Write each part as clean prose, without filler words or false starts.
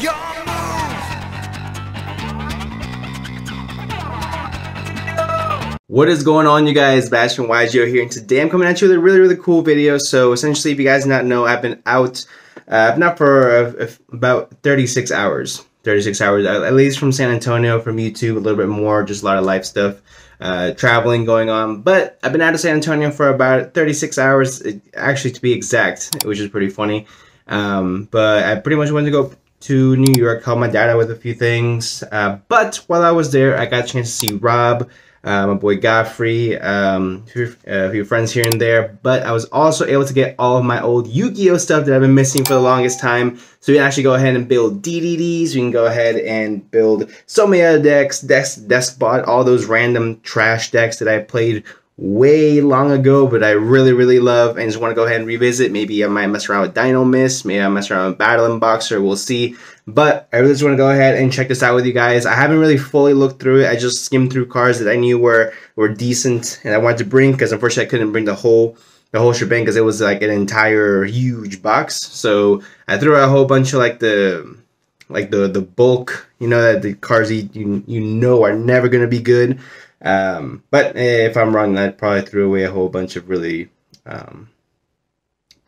Yo, what is going on, you guys? Bastian from YGO here, and today I'm coming at you with a really cool video. So essentially, if you guys not know, I've been out not for about 36 hours at least, from San Antonio, from YouTube, a little bit more, just a lot of life stuff, traveling going on. But I've been out of San Antonio for about 36 hours, actually, to be exact, which is pretty funny. But I pretty much wanted to go to New York, help my dad out with a few things. But while I was there, I got a chance to see Rob, my boy Godfrey, a few friends here and there. But I was also able to get all of my old Yu-Gi-Oh stuff that I've been missing for the longest time. So you can actually go ahead and build DDDs. You can go ahead and build so many other decks, DeskBot, all those random trash decks that I played way long ago, but I really love and just want to go ahead and revisit. Maybe I might mess around with Dino Mist, maybe I mess around with Battlin' Boxer, we'll see. But I really just want to go ahead and check this out with you guys. I haven't really fully looked through it. I just skimmed through cards that I knew were decent and I wanted to bring, because unfortunately I couldn't bring the whole shebang because it was like an entire huge box. So I threw out a whole bunch of like the bulk, you know, that the cards you know are never gonna be good. But if I'm wrong, I probably threw away a whole bunch of really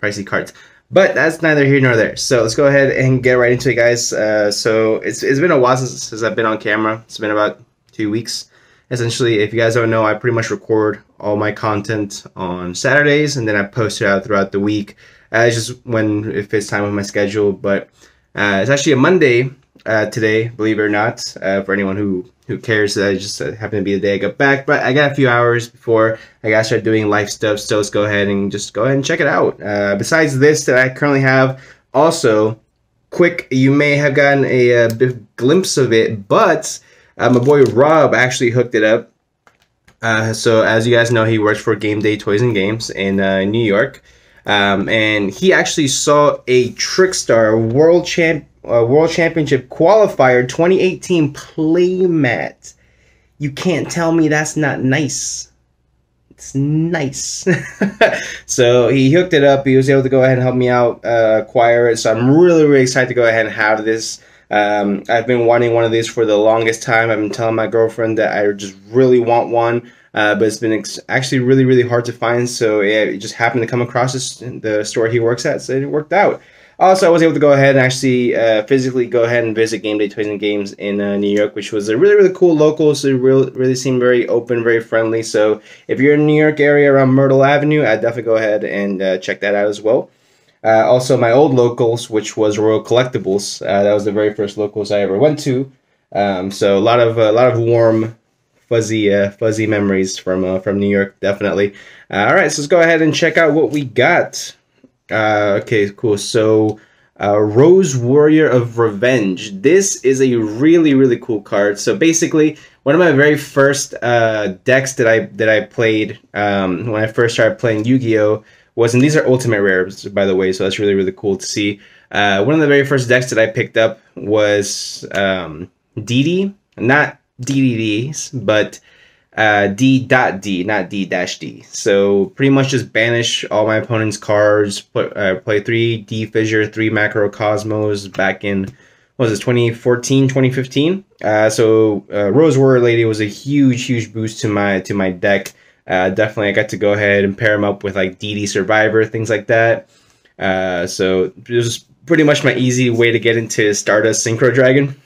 pricey cards. But that's neither here nor there. So let's go ahead and get right into it, guys. So it's been a while since I've been on camera. It's been about 2 weeks. Essentially, if you guys don't know, I pretty much record all my content on Saturdays, and then I post it out throughout the week. It's just when it fits time with my schedule. But it's actually a Monday today, believe it or not, for anyone who cares. That just happened to be the day I got back, but I got a few hours before I gotta start doing life stuff, so let's go ahead and check it out. Besides this that I currently have, also quick, you may have gotten a glimpse of it, but my boy Rob actually hooked it up. So as you guys know, he works for Game Day Toys and Games in New York, and he actually saw a Trickstar World Championship Qualifier 2018 playmat. You can't tell me that's not nice. It's nice. So he hooked it up. He was able to go ahead and help me out acquire it. So I'm really excited to go ahead and have this. I've been wanting one of these for the longest time. I've been telling my girlfriend that I just really want one. But it's been actually really hard to find. So yeah, it just happened to come across the store he works at. So it worked out. Also, I was able to go ahead and actually physically go ahead and visit Game Day Toys and Games in New York, which was a really cool local. So they really seemed very open, very friendly. So if you're in the New York area around Myrtle Avenue, I'd definitely go ahead and check that out as well. Also, my old locals, which was Royal Collectibles, that was the very first locals I ever went to. So a lot of warm, fuzzy memories from New York, definitely. All right, so let's go ahead and check out what we got. Okay, cool. So, Rose Warrior of Revenge. This is a really cool card. So basically, one of my very first decks that I played when I first started playing Yu-Gi-Oh was, and these are ultimate rares, by the way, so that's really cool to see. One of the very first decks that I picked up was DD, not DDDs, but D.D, not D-D. So pretty much just banish all my opponent's cards, play 3 D-Fissure, 3 Macro Cosmos back in, what was this, 2014, 2015? So Rose Warrior Lady was a huge boost to my deck. Definitely I got to go ahead and pair them up with like DD Survivor, things like that. So it was pretty much my easy way to get into Stardust Synchro Dragon.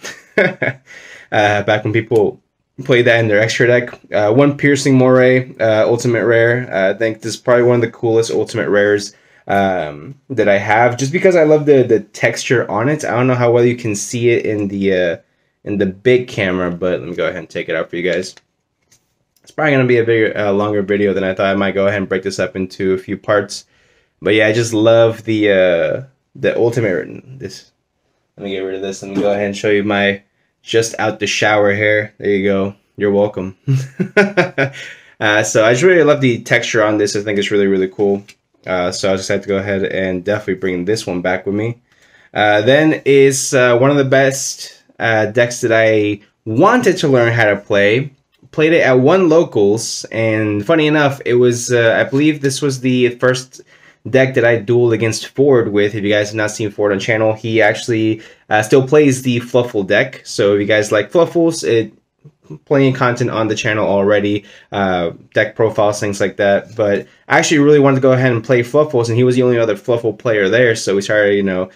Back when people play that in their extra deck. 1 Piercing Moray, ultimate rare. I think this is probably one of the coolest ultimate rares that I have, just because I love the texture on it. I don't know how well you can see it in the big camera, but let me go ahead and take it out for you guys. It's probably going to be a bigger, longer video than I thought. I might go ahead and break this up into a few parts. But yeah, I just love the ultimate. This. Let me get rid of this. Let me go ahead and show you my just out the shower hair. There you go. You're welcome. So I just really love the texture on this. I think it's really cool. So I just had to go ahead and definitely bring this one back with me. Then is one of the best decks that I wanted to learn how to play. Played it at one locals, and funny enough, it was I believe this was the first deck that I dueled against Ford with. If you guys have not seen Ford on channel, he actually still plays the Fluffle deck. So if you guys like Fluffles, plenty of content on the channel already, deck profiles, things like that. But I actually really wanted to go ahead and play Fluffles, and he was the only other Fluffle player there. So we started, you know,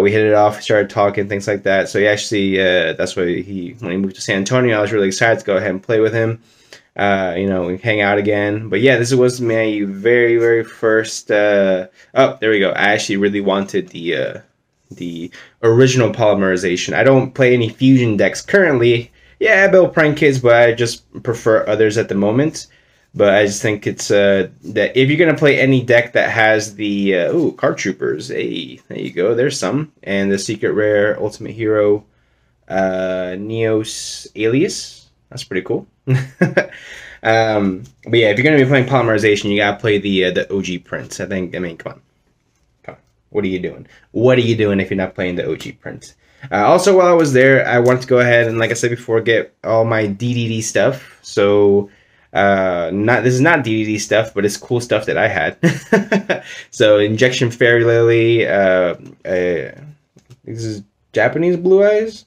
we hit it off, started talking, things like that. So he actually, that's why when he moved to San Antonio, I was really excited to go ahead and play with him. You know, we hang out again. But yeah, this was my very, very first. Oh, there we go. I actually really wanted the original Polymerization. I don't play any Fusion decks currently. Yeah, I build prank kids, but I just prefer others at the moment. But I just think it's that if you're gonna play any deck that has the ooh, Card Troopers, hey, there you go. There's some, and the secret rare ultimate hero, Neos Alius. That's pretty cool. But yeah, if you're gonna be playing Polymerization, you gotta play the OG prints. I think. I mean, come on, come on. What are you doing? What are you doing if you're not playing the OG prints? Also, while I was there, I wanted to go ahead and, like I said before, get all my DDD stuff. So, this is not DDD stuff, but it's cool stuff that I had. So, Injection Fairy Lily. This is Japanese Blue Eyes.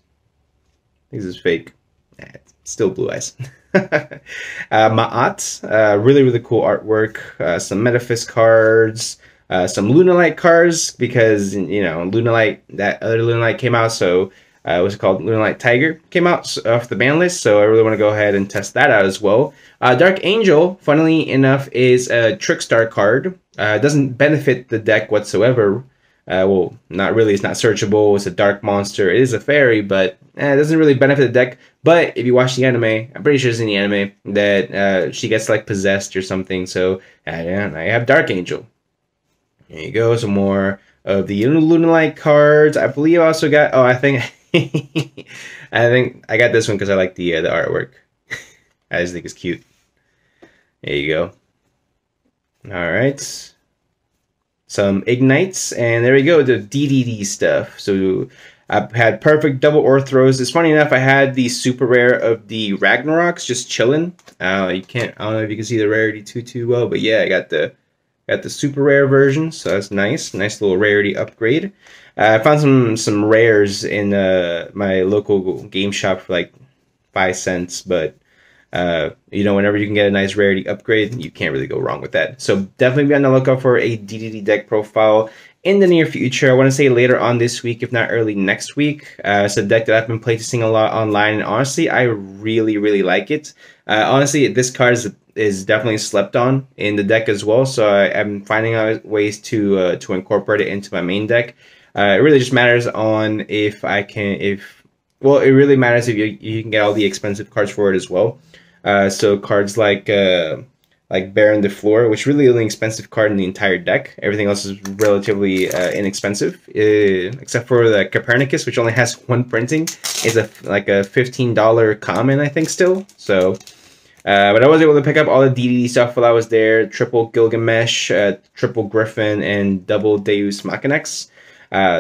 This is fake. Nah, it's still Blue Eyes. Ma'at. Really, really cool artwork. Some Metaphys cards. Some Lunalight cards, because, you know, Lunalight, that other Lunalight came out, so what's it called? Lunalight Tiger came out off the ban list, so I really want to go ahead and test that out as well. Dark Angel, funnily enough, is a Trickstar card. It doesn't benefit the deck whatsoever. Well, not really. It's not searchable. It's a dark monster. It is a fairy, but it doesn't really benefit the deck. But if you watch the anime, I'm pretty sure it's in the anime, that she gets, like, possessed or something. So, yeah, I have Dark Angel. There you go, some more of the Lunalight cards. I believe I also got, oh, I think, I got this one because I like the artwork. I just think it's cute. There you go. All right. Some Ignites, and there we go, the DDD stuff. So I've had perfect double orthros. It's funny enough, I had the super rare of the Ragnaroks just chilling. You can't, I don't know if you can see the rarity too well, but yeah, I got the super rare version, so that's nice. Nice little rarity upgrade. I found some rares in my local game shop for like 5 cents, but you know, whenever you can get a nice rarity upgrade, you can't really go wrong with that. So definitely be on the lookout for a DDD deck profile in the near future. I want to say later on this week, if not early next week. It's a deck that I've been placing a lot online, and honestly, I really, really like it. Honestly, this card is definitely slept on in the deck as well, so I'm finding out ways to incorporate it into my main deck. It really just matters on if I can, well, it really matters if you can get all the expensive cards for it as well. So cards like Baron de Fleur, which is really the only expensive card in the entire deck. Everything else is relatively inexpensive, except for the Copernicus, which only has one printing. It's like a $15 common, I think, still. So, but I was able to pick up all the DDD stuff while I was there. Triple Gilgamesh, Triple Griffin, and Double Deus Machinex.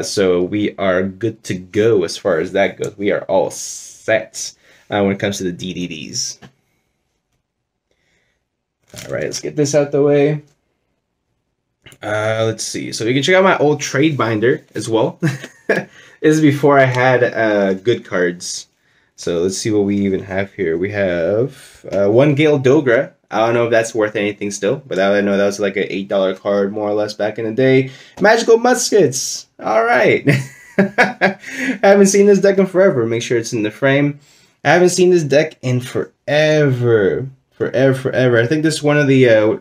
So we are good to go as far as that goes. We are all set when it comes to the DDDs. All right, let's get this out the way. Let's see. So you can check out my old trade binder as well. This is before I had good cards. So let's see what we even have here. We have one Gale Dogra. I don't know if that's worth anything still, but I know that was like an $8 card more or less back in the day. Magical Muskets. All right. I haven't seen this deck in forever. Make sure it's in the frame. I haven't seen this deck in forever. Forever. I think this one of the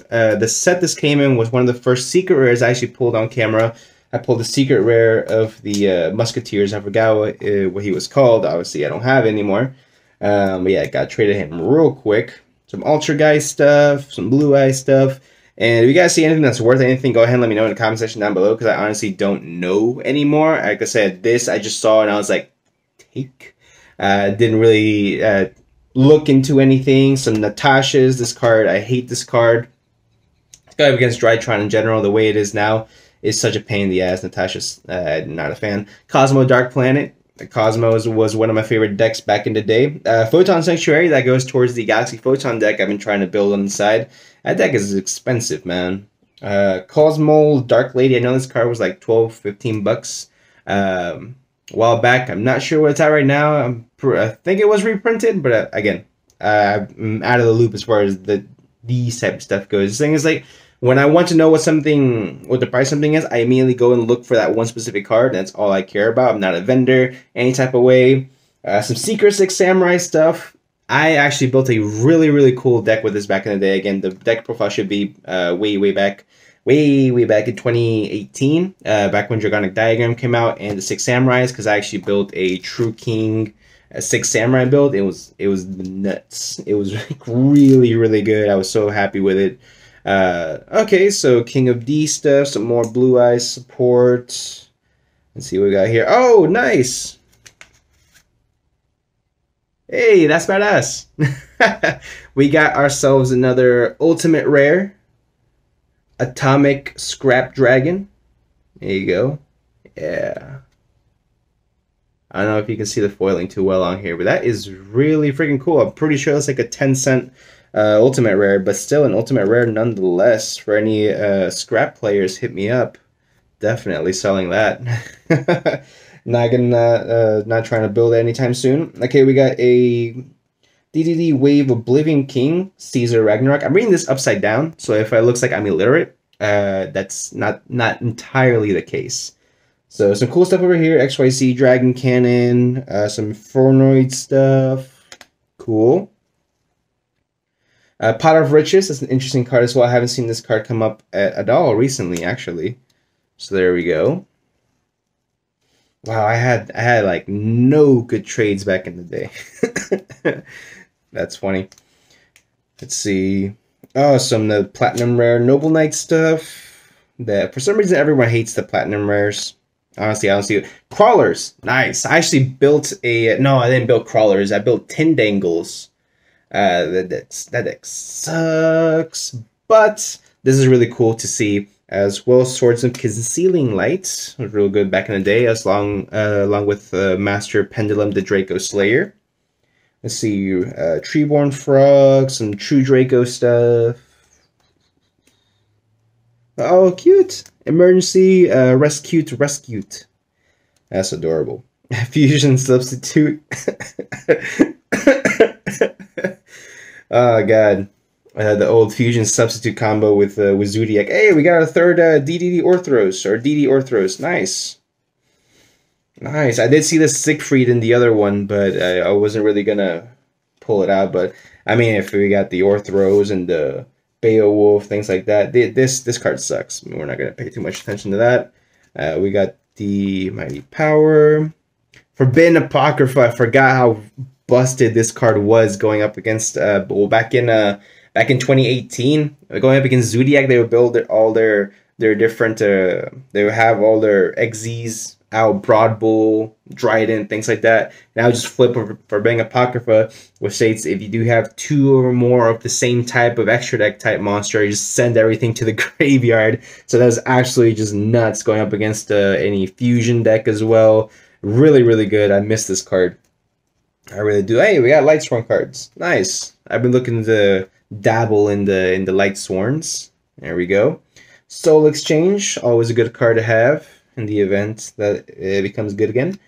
set this came in was one of the first secret rares I actually pulled on camera. I pulled the secret rare of the Musketeers. I forgot what he was called. Obviously, I don't have it anymore. But yeah, I got traded him real quick. Some Ultra Guy stuff, some Blue Eye stuff. And if you guys see anything that's worth anything, go ahead and let me know in the comment section down below, because I honestly don't know anymore. Like I said, this I just saw and I was like, take. Didn't really... look into anything. Some Natasha's, this card, I hate this card. It's going against Drytron in general, the way it is now is such a pain in the ass. Natasha's, not a fan. Cosmo Dark Planet, Cosmos was one of my favorite decks back in the day. Photon Sanctuary, that goes towards the Galaxy Photon deck I've been trying to build on the side. That deck is expensive, man. Cosmo Dark Lady. I know this card was like 12, 15 bucks a while back. I'm not sure where it's at right now. I think it was reprinted, but again, I'm out of the loop as far as these type of stuff goes. The thing is, like, when I want to know what the price of something is, I immediately go and look for that one specific card. That's all I care about. I'm not a vendor any type of way. Some Secret Six Samurai stuff. I actually built a really, really cool deck with this back in the day. Again, the deck profile should be way back in 2018, back when Dragonic Diagram came out and the Six Samurais, because I actually built a True King, a Six Samurai build. It was nuts. It was like really, really good. I was so happy with it. Okay, so King of D stuff, some more Blue Eyes support. Let's see what we got here. Oh, nice. Hey, that's badass. We got ourselves another ultimate rare, Atomic Scrap Dragon. There you go. Yeah. I don't know if you can see the foiling too well on here, but that is really freaking cool. I'm pretty sure that's like a 10-cent ultimate rare, but still an ultimate rare nonetheless. For any scrap players, hit me up. Definitely selling that. Not trying to build it anytime soon. Okay, we got a DDD Wave Oblivion King, Caesar Ragnarok. I'm reading this upside down, so if it looks like I'm illiterate, that's not entirely the case. So some cool stuff over here, XYZ Dragon Cannon, some Fornoid stuff. Cool. Pot of Riches is an interesting card as well. I haven't seen this card come up at all recently, actually. So there we go. Wow, I had like no good trades back in the day. That's funny. Let's see. Oh, some of the Platinum Rare Noble Knight stuff. That for some reason everyone hates the Platinum Rares. Honestly, I don't see it. Crawlers, nice. I actually built a I didn't build Crawlers. I built Tindangles. That deck sucks, but this is really cool to see. As well, Swords of Concealing Light was real good back in the day, as along with Master Pendulum, the Draco Slayer. Let's see, Treeborn Frog, some True Draco stuff. Oh, cute! Emergency Rescued. That's adorable. Fusion Substitute. Oh God. The old Fusion Substitute combo with Zodiac. Hey, we got a third DD Orthros. Nice. Nice. I did see the Siegfried in the other one, but I wasn't really going to pull it out. But, I mean, if we got the Orthros and the Beowulf, things like that, this card sucks. I mean, we're not going to pay too much attention to that. We got the Mighty Power. Forbidden Apocrypha. I forgot how busted this card was going up against, back in 2018, going up against Zodiac. They would build all their different, they would have all their Xyz out, Broad Bull, Dryden, things like that. And I would just flip for being Apocrypha, which states if you do have two or more of the same type of extra deck type monster, you just send everything to the graveyard. So that was absolutely just nuts going up against any fusion deck as well. Really, really good. I miss this card. I really do. Hey, we got Lightsworn cards. Nice. I've been looking to dabble in the Lightsworns. There we go. Soul Exchange, always a good card to have in the event that it becomes good again.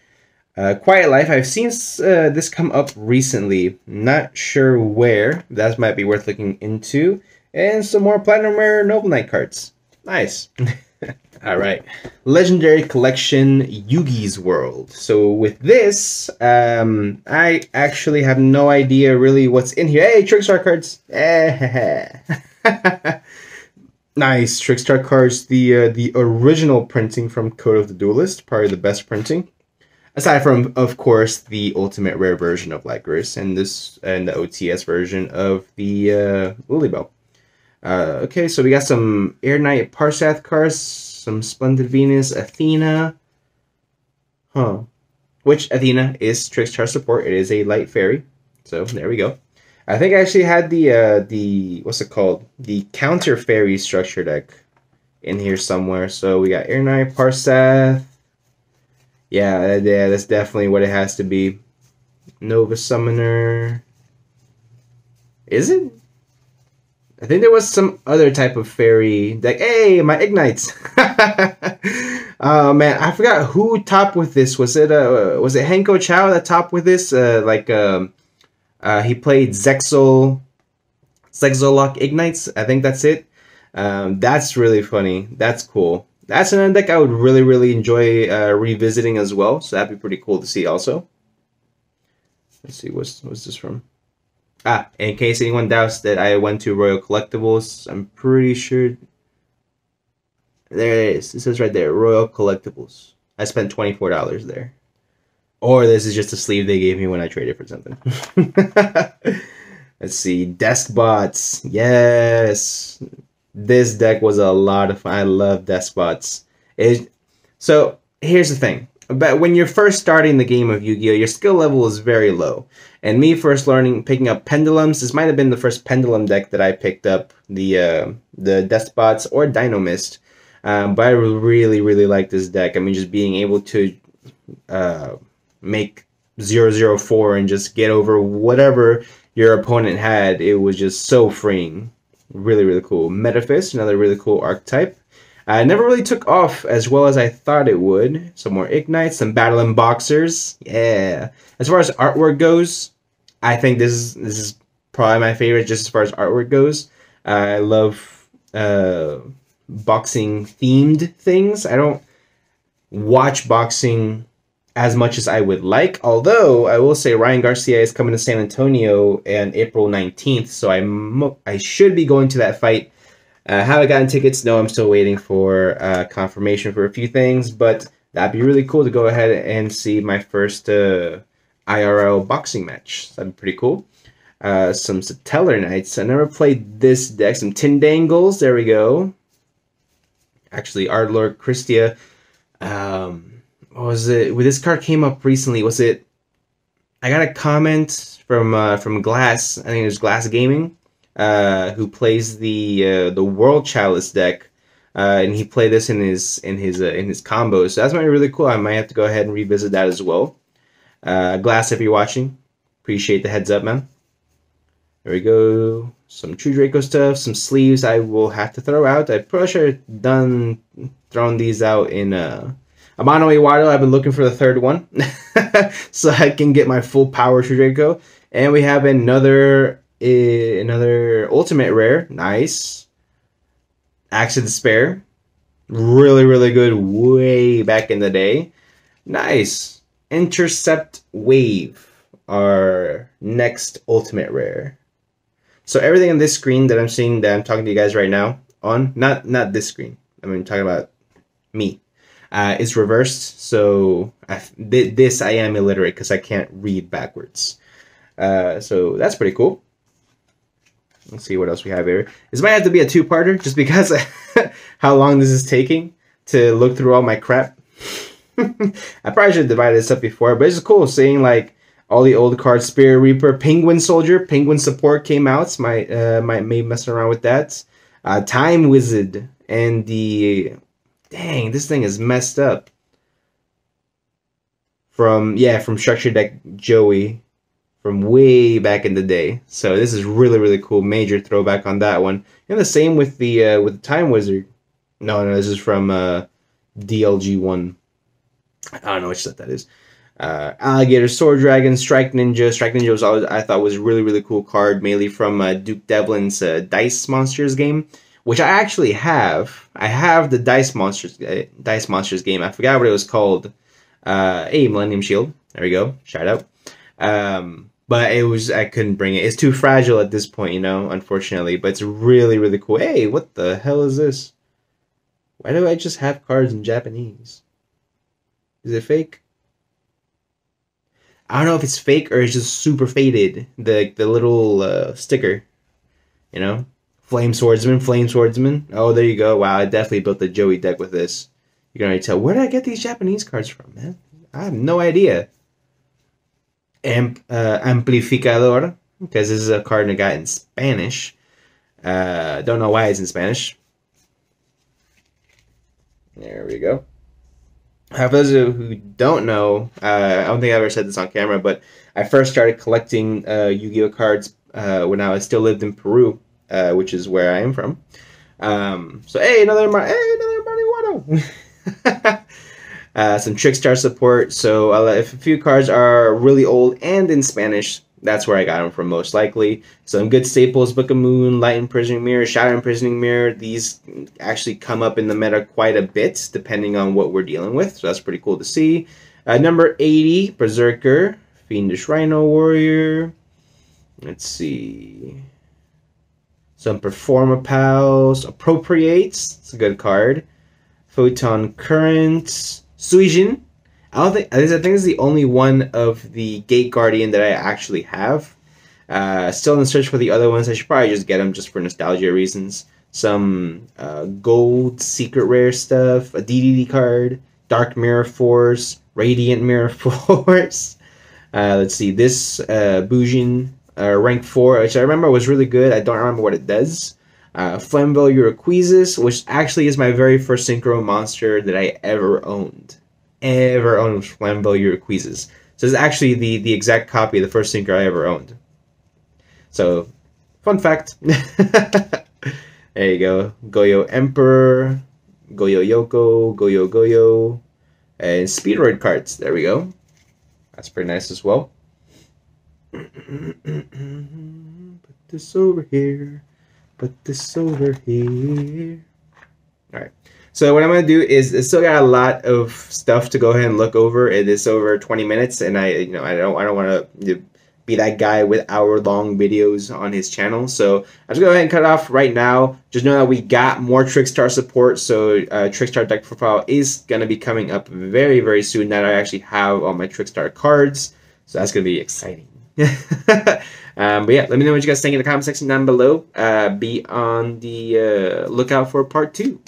Quiet Life, I've seen this come up recently. Not sure where. That might be worth looking into. And some more Platinum Rare Noble Knight cards. Nice. All right, Legendary Collection Yugi's World. So with this, I actually have no idea really what's in here. Hey, Trickstar cards! Nice Trickstar cards. The original printing from Code of the Duelist, probably the best printing, aside from, of course, the Ultimate Rare version of Lycoris and the OTS version of the Lilybell. Okay, so we got some Air Knight Parsath cards, some Splendid Venus, Athena. Huh. Which Athena is Trickstar support. It is a light fairy. So there we go. I think I actually had the what's it called? The counter fairy structure deck in here somewhere. So we got Air Knight Parsath. Yeah, that's definitely what it has to be. Nova Summoner. Is it? I think there was some other type of fairy. Like, hey, my Ignites. Oh, man, I forgot who topped with this. Was it Henko Chow that topped with this? He played Zexolok Ignites. I think that's it. That's really funny. That's cool. That's another deck I would really, really enjoy revisiting as well. So that'd be pretty cool to see also. Let's see, what's this from? Ah, in case anyone doubts that I went to Royal Collectibles, I'm pretty sure. There it is. It says right there, Royal Collectibles. I spent $24 there. Or this is just a sleeve they gave me when I traded for something. Let's see, DeskBots. Yes. This deck was a lot of fun. I love DeskBots. So here's the thing. But when you're first starting the game of Yu-Gi-Oh, your skill level is very low. And me first learning, picking up Pendulums, this might have been the first Pendulum deck that I picked up, the DeskBots or Dino Mist. But I really, really like this deck. I mean, just being able to make 0/0/4 and just get over whatever your opponent had, it was just so freeing. Really, really cool. Metaphys, another really cool archetype. I never really took off as well as I thought it would. Some more Ignites, some Battlin' Boxers. Yeah. As far as artwork goes, I think this is probably my favorite just as far as artwork goes. I love boxing-themed things. I don't watch boxing as much as I would like, although I will say Ryan Garcia is coming to San Antonio on April 19th, so I should be going to that fight. Have I gotten tickets? No, I'm still waiting for confirmation for a few things, but that'd be really cool to go ahead and see my first IRL boxing match. That'd be pretty cool. Some Satellar Knights. I never played this deck. Some Tindangles. There we go. Actually, Ardlord Christia. What was it? Well, this card came up recently. Was it? I got a comment from Glass. I think it was Glass Gaming. Who plays the World Chalice deck, and he played this in his combo. So that's might be really cool. I might have to go ahead and revisit that as well. Glass, if you're watching, appreciate the heads up, man. There we go. Some True Draco stuff, some sleeves. I will have to throw out. I'm pretty sure done throwing these out in Amano Iwado. I've been looking for the third one, so I can get my full power True Draco. And we have another ultimate rare. Nice. Axe of Despair. Really, really good way back in the day. Nice. Intercept Wave. Our next ultimate rare. So everything on this screen that I'm seeing, that I'm talking to you guys right now on, not this screen, I mean, I'm talking about me, is reversed. So this I am illiterate because I can't read backwards. So that's pretty cool. Let's see what else we have here. This might have to be a two-parter, just because how long this is taking to look through all my crap. I probably should have divided this up before, but it's just cool seeing like all the old cards. Spirit Reaper, Penguin Soldier, Penguin Support came out. So might messing around with that. Time Wizard and the dang, this thing is messed up. From Structure Deck Joey. From way back in the day, so this is really, really cool. Major throwback on that one, and the same with the Time Wizard. No, this is from DLG1. I don't know which set that is. Alligator Sword Dragon, Strike Ninja. Strike Ninja was always, I thought, was really, really cool card, mainly from Duke Devlin's Dice Monsters game, which I actually have. I have the Dice Monsters game. I forgot what it was called. Hey, Millennium Shield. There we go. Shout out. But it was, I couldn't bring it. It's too fragile at this point, you know, unfortunately, but it's really, really cool. Hey, what the hell is this? Why do I just have cards in Japanese? Is it fake? I don't know if it's fake or it's just super faded. The little, sticker, you know, Flame Swordsman. Oh, there you go. Wow. I definitely built the Joey deck with this. You can already tell. Where did I get these Japanese cards from, man? I have no idea. Amplificador, because this is a card I got in Spanish. Don't know why it's in Spanish. There we go. For those of you who don't know, I don't think I ever said this on camera, but I first started collecting Yu-Gi-Oh cards when I still lived in Peru. which is where I am from. So another Marihuana. Some Trickstar support. So if a few cards are really old and in Spanish, that's where I got them from, most likely. Some good staples: Book of Moon, Light Imprisoning Mirror, Shadow Imprisoning Mirror. These actually come up in the meta quite a bit, depending on what we're dealing with. So that's pretty cool to see. Number 80, Berserker, Fiendish Rhino Warrior. Let's see. Some Performa Pals, Appropriates. It's a good card. Photon Current, Suijin. I think this is the only one of the Gate Guardian that I actually have. Still in the search for the other ones. I should probably just get them just for nostalgia reasons. Some gold secret rare stuff. A DDD card. Dark Mirror Force. Radiant Mirror Force. Let's see. This Bujin rank 4, which I remember was really good. I don't remember what it does. Flambeau Uraquisis, which actually is my very first Synchro monster that I ever owned. Flambeau Uraquisis. So it's actually the exact copy of the first Synchro I ever owned. So, fun fact. There you go. Goyo Emperor, Goyo Yoko, Goyo Goyo, and Speedroid cards. There we go. That's pretty nice as well. Put this over here. Put this over here. Alright. So what I'm going to do is, I still got a lot of stuff to go ahead and look over. It is over 20 minutes, and I don't want to be that guy with hour-long videos on his channel. So I'm just going to go ahead and cut it off right now. Just know that we got more Trickstar support, so Trickstar deck profile is going to be coming up very, very soon. Now that I actually have all my Trickstar cards, so that's going to be exciting. But yeah, let me know what you guys think in the comment section down below. Be on the lookout for part 2.